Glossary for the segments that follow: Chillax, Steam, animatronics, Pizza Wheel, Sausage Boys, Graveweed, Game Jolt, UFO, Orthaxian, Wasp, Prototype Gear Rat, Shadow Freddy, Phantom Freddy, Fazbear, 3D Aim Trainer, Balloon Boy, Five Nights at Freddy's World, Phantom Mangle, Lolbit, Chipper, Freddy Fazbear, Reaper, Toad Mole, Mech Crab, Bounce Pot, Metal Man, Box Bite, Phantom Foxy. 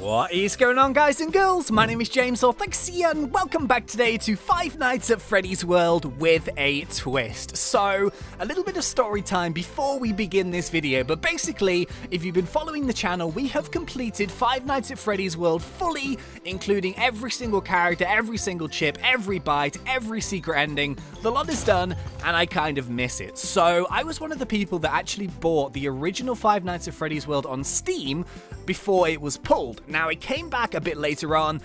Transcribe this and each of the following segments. What is going on, guys and girls? My name is James Orthaxian. Welcome back today to Five Nights at Freddy's World with a twist. So, a little bit of story time before we begin this video, but basically, if you've been following the channel, we have completed Five Nights at Freddy's World fully, including every single character, every single chip, every bite, every secret ending. The lot is done, and I kind of miss it. So, I was one of the people that actually bought the original Five Nights at Freddy's World on Steam before it was pulled. Now, it came back a bit later on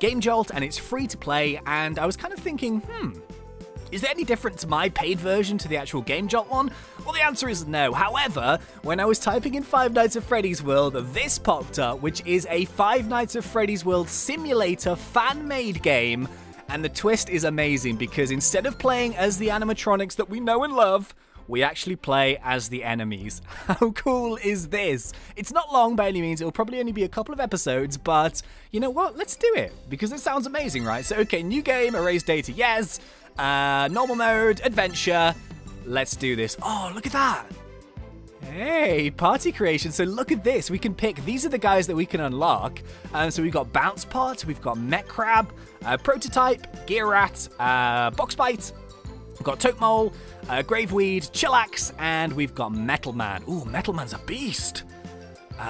Game Jolt, and it's free to play, and I was kind of thinking, is there any difference my paid version to the actual Game Jolt one? Well, the answer is no. However, when I was typing in Five Nights at Freddy's World, this popped up, which is a Five Nights at Freddy's World simulator fan-made game, and the twist is amazing because instead of playing as the animatronics that we know and love, we actually play as the enemies. How cool is this? It's not long by any means, it'll probably only be a couple of episodes, but you know what, let's do it, because it sounds amazing, right? So okay, new game, erase data, yes, normal mode, adventure, let's do this. Oh, look at that. Hey, party creation. So look at this, we can pick, these are the guys that we can unlock. So we've got Bounce Pot, we've got Mech Crab, Prototype, Gear Rat, Box Bite, we've got Toad Mole, Graveweed, Chillax, and we've got Metal Man. Ooh, Metal Man's a beast.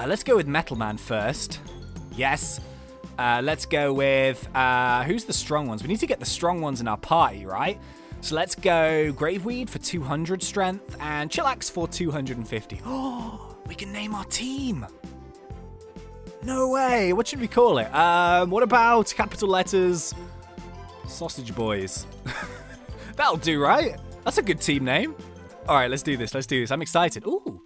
Let's go with Metal Man first. Yes. Let's go with, who's the strong ones? We need to get the strong ones in our party, right? So let's go Graveweed for 200 strength and Chillax for 250. Oh, we can name our team. No way. What should we call it? What about capital letters? Sausage Boys. That'll do, right? That's a good team name. All right, let's do this. Let's do this. I'm excited. Ooh.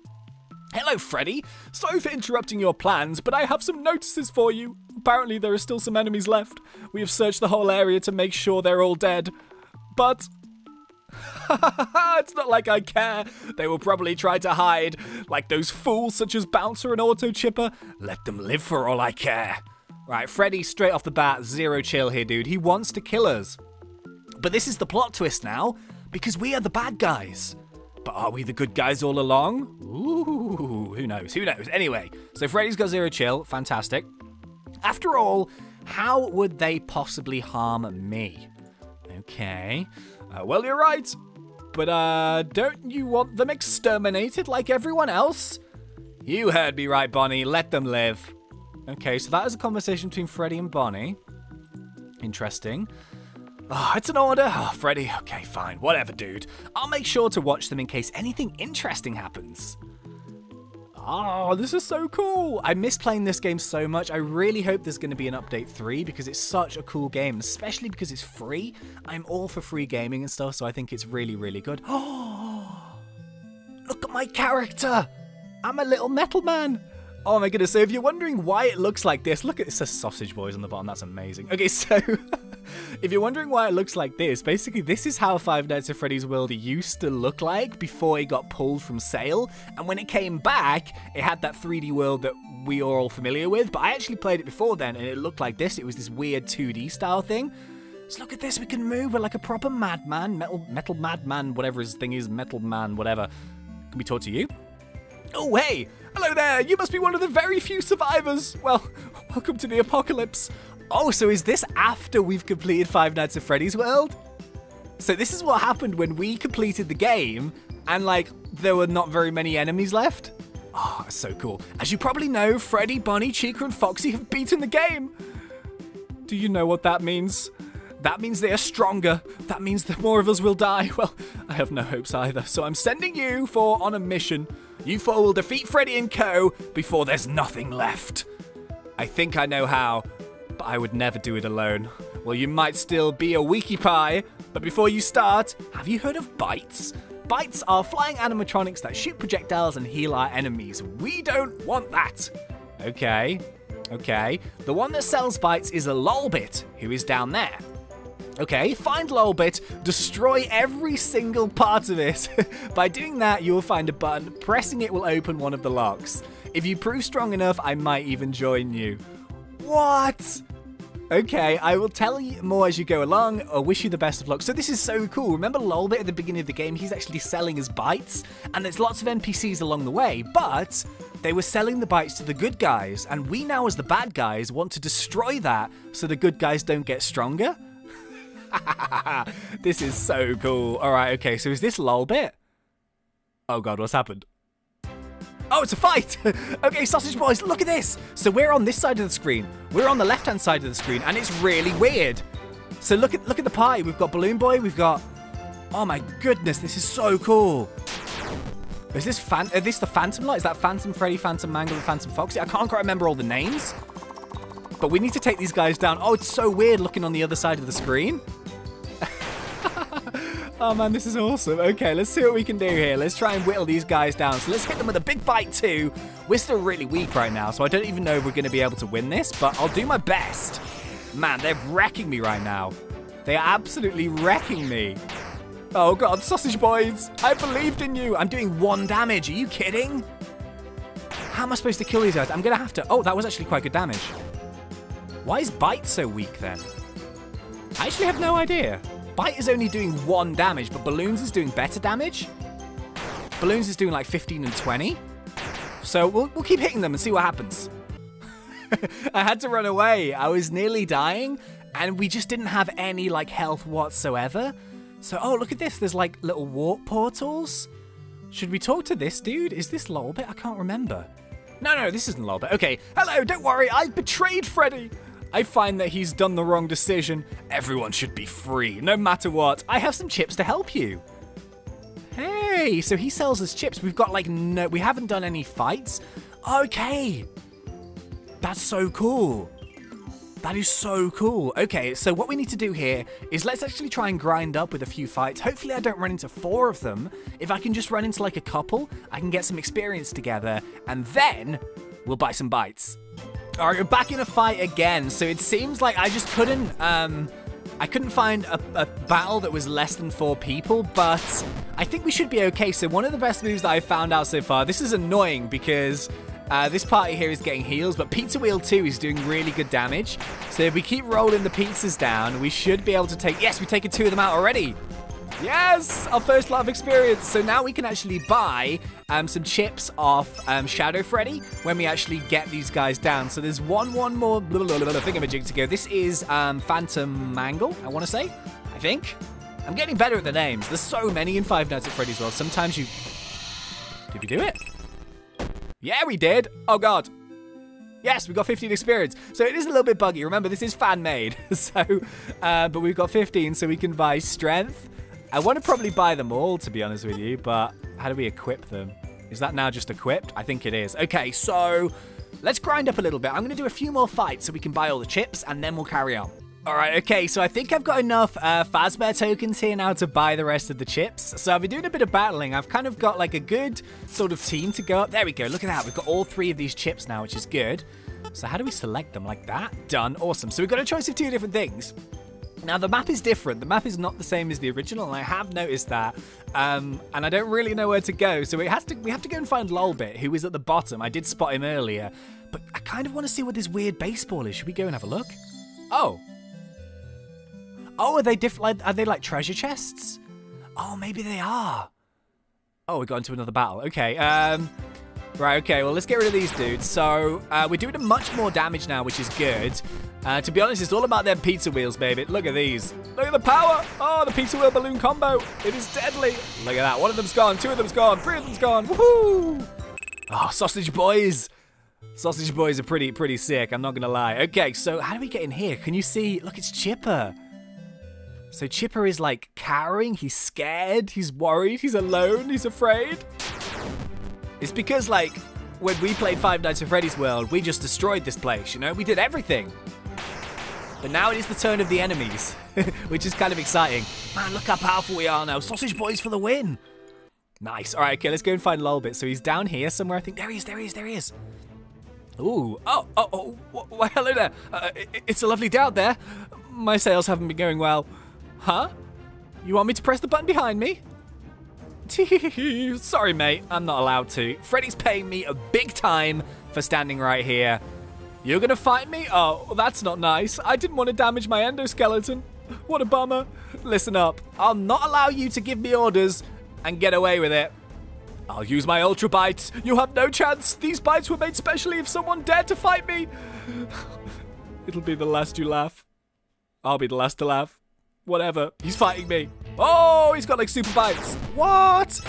Hello, Freddy. Sorry for interrupting your plans, but I have some notices for you. Apparently, there are still some enemies left. We have searched the whole area to make sure they're all dead. But... it's not like I care. They will probably try to hide. Like those fools such as Bouncer and Auto Chipper. Let them live for all I care. Right, Freddy, straight off the bat, zero chill here, dude. He wants to kill us. But this is the plot twist now, because we are the bad guys. But are we the good guys all along? Ooh, who knows? Who knows? Anyway, so Freddy's got zero chill. Fantastic. After all, how would they possibly harm me? Okay. Well, you're right. But don't you want them exterminated like everyone else? You heard me right, Bonnie. Let them live. Okay, so that is a conversation between Freddy and Bonnie. Interesting. Oh, it's an order. Oh, Freddy. Okay, fine. Whatever, dude. I'll make sure to watch them in case anything interesting happens. Oh, this is so cool. I miss playing this game so much. I really hope there's going to be an update 3 because it's such a cool game, especially because it's free. I'm all for free gaming and stuff, so I think it's really, really good. Oh, look at my character. I'm a little metal man. Oh my goodness, so if you're wondering why it looks like this, look at it, says Sausage Boys on the bottom, that's amazing. Okay, so if you're wondering why it looks like this, basically this is how Five Nights at Freddy's World used to look like before it got pulled from sale. And when it came back, it had that 3D world that we are all familiar with, but I actually played it before then and it looked like this. It was this weird 2D style thing. So look at this, we can move, we're like a proper madman, metal madman, whatever his thing is, metal man, whatever. Can we talk to you? Oh, hey! Hello there! You must be one of the very few survivors! Well, welcome to the apocalypse. Oh, so is this after we've completed Five Nights at Freddy's World? So this is what happened when we completed the game, and, like, there were not very many enemies left? Oh, that's so cool. As you probably know, Freddy, Bonnie, Chica, and Foxy have beaten the game! Do you know what that means? That means they are stronger. That means that more of us will die. Well, I have no hopes either, so I'm sending you four on a mission. You four will defeat Freddy and co. before there's nothing left. I think I know how, but I would never do it alone. Well, you might still be a wiki pie, but before you start, have you heard of bites? Bites are flying animatronics that shoot projectiles and heal our enemies. We don't want that. Okay, okay. The one that sells bites is a Lolbit, who is down there. Okay, find Lolbit, destroy every single part of it. By doing that, you will find a button. Pressing it will open one of the locks. If you prove strong enough, I might even join you. What? Okay, I will tell you more as you go along. I wish you the best of luck. So this is so cool. Remember Lolbit at the beginning of the game? He's actually selling his bites, and there's lots of NPCs along the way, but They were selling the bites to the good guys, and we now as the bad guys want to destroy that so the good guys don't get stronger? This is so cool. Alright, okay, so is this Lolbit? Oh god, what's happened? Oh, it's a fight! Okay, Sausage Boys, look at this! So we're on this side of the screen. We're on the left-hand side of the screen, and it's really weird. So look at the pie. We've got Balloon Boy, we've got... Oh my goodness, this is so cool. Is this the Phantom Light? Is that Phantom Freddy, Phantom Mangle, and Phantom Foxy? I can't quite remember all the names. But we need to take these guys down. Oh, it's so weird looking on the other side of the screen. Oh man, this is awesome. Okay, let's see what we can do here. Let's try and whittle these guys down. So let's hit them with a big bite too. We're still really weak right now, so I don't even know if we're going to be able to win this, but I'll do my best. Man, they're wrecking me right now. They are absolutely wrecking me. Oh god, Sausage Boys, I believed in you. I'm doing 1 damage. Are you kidding? How am I supposed to kill these guys? I'm going to have to... Oh, that was actually quite good damage. Why is Bite so weak then? I actually have no idea. Bite is only doing 1 damage, but Balloons is doing better damage. Balloons is doing like 15 and 20. So we'll keep hitting them and see what happens. I had to run away. I was nearly dying, and we just didn't have any like health whatsoever. So, oh, look at this. There's like little warp portals. Should we talk to this dude? Is this Lolbit? I can't remember. No, this isn't Lolbit. Okay. Hello, don't worry. I betrayed Freddy. I find that he's done the wrong decision. Everyone should be free, no matter what. I have some chips to help you. Hey, so he sells us chips. We've got like no, we haven't done any fights. Okay, that's so cool. That is so cool. Okay, so what we need to do here is let's actually try and grind up with a few fights. Hopefully I don't run into 4 of them. If I can just run into like a couple, I can get some experience together and then we'll buy some bites. All right, we're back in a fight again. So it seems like I just couldn't, I couldn't find a battle that was less than 4 people, but I think we should be okay. So one of the best moves that I've found out so far, this is annoying because this party here is getting heals, but Pizza Wheel 2 is doing really good damage. So if we keep rolling the pizzas down, we should be able to take, yes, we've taken 2 of them out already. Yes, our first lot of experience. So now we can actually buy some chips off Shadow Freddy when we actually get these guys down. So there's one more thingamajig to go. This is Phantom Mangle, I want to say, I think. I'm getting better at the names. There's so many in Five Nights at Freddy's World. Sometimes you... Did we do it? Yeah, we did. Oh, God. Yes, we got 15 experience. So it is a little bit buggy. Remember, this is fan-made. So, but we've got 15, so we can buy strength. I want to probably buy them all, to be honest with you, but how do we equip them? Is that now just equipped? I think it is. Okay, so let's grind up a little bit. I'm going to do a few more fights so we can buy all the chips, and then we'll carry on. All right, okay, so I think I've got enough Fazbear tokens here now to buy the rest of the chips. So I've been doing a bit of battling. I've kind of got like a good sort of team to go up. There we go. Look at that. We've got all 3 of these chips now, which is good. So how do we select them like that? Done. Awesome. So we've got a choice of 2 different things. Now, the map is different. The map is not the same as the original, and I have noticed that. And I don't really know where to go, so we have to go and find Lolbit, who is at the bottom. I did spot him earlier, but I kind of want to see what this weird baseball is. Should we go and have a look? Oh. Oh, are they like treasure chests? Oh, maybe they are. Oh, we got into another battle. Okay, right, okay, well, let's get rid of these dudes. So, we're doing much more damage now, which is good. To be honest, it's all about their pizza wheels, baby. Look at these. Look at the power. Oh, the pizza wheel balloon combo. It is deadly. Look at that. 1 of them's gone. 2 of them's gone. 3 of them's gone. Woohoo! Oh, Sausage Boys. Sausage Boys are pretty sick. I'm not going to lie. Okay, so how do we get in here? Can you see? Look, it's Chipper. So Chipper is, like, cowering. He's scared. He's worried. He's alone. He's afraid. It's because, like, when we played Five Nights at Freddy's World, we just destroyed this place, you know? We did everything. But now it is the turn of the enemies, which is kind of exciting. Man, look how powerful we are now. Sausage Boys for the win. Nice. All right, okay, let's go and find Lolbit. So he's down here somewhere, I think. There he is, there he is, there he is. Ooh. Oh. Well, hello there. It's a lovely day out there. My sales haven't been going well. Huh? You want me to press the button behind me? Sorry, mate. I'm not allowed to. Freddy's paying me a big time for standing right here. You're going to fight me? Oh, that's not nice. I didn't want to damage my endoskeleton. What a bummer. Listen up. I'll not allow you to give me orders and get away with it. I'll use my Ultra Bites. You have no chance. These bites were made specially if someone dared to fight me. It'll be the last you laugh. I'll be the last to laugh. Whatever. He's fighting me. Oh, he's got like super bites. What?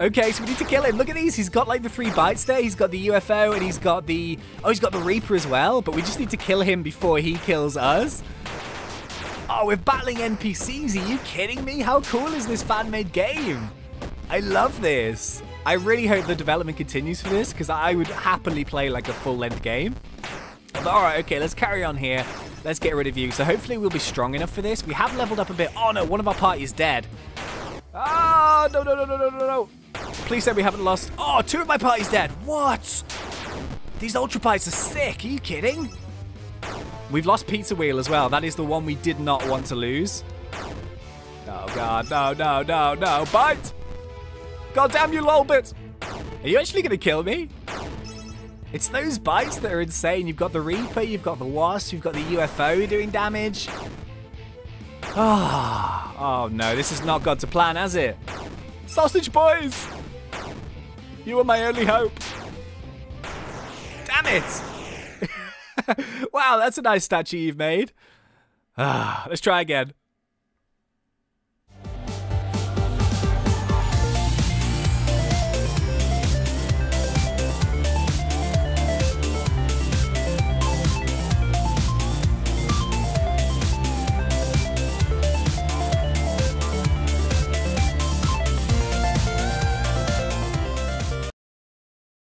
Okay, so we need to kill him. Look at these. He's got like the three bites there. He's got the UFO and he's got the... Oh, he's got the Reaper as well. But we just need to kill him before he kills us. Oh, we're battling NPCs. Are you kidding me? How cool is this fan-made game? I love this. I really hope the development continues for this because I would happily play like a full-length game. But all right, okay, let's carry on here. Let's get rid of you. So hopefully we'll be strong enough for this. We have leveled up a bit. Oh, no, one of our party is dead. Ah, oh, no. Please say we haven't lost. Oh, two of my party's dead. What? These Ultra Bites are sick. Are you kidding? We've lost Pizza Wheel as well. That is the one we did not want to lose. Oh, God. No. Bite! God damn you, Lolbit! Are you actually going to kill me? It's those bites that are insane. You've got the Reaper, you've got the Wasp, you've got the UFO doing damage. Oh, oh no, this has not gone to plan, has it? Sausage Boys! You were my only hope. Damn it! Wow, that's a nice statue you've made. Let's try again.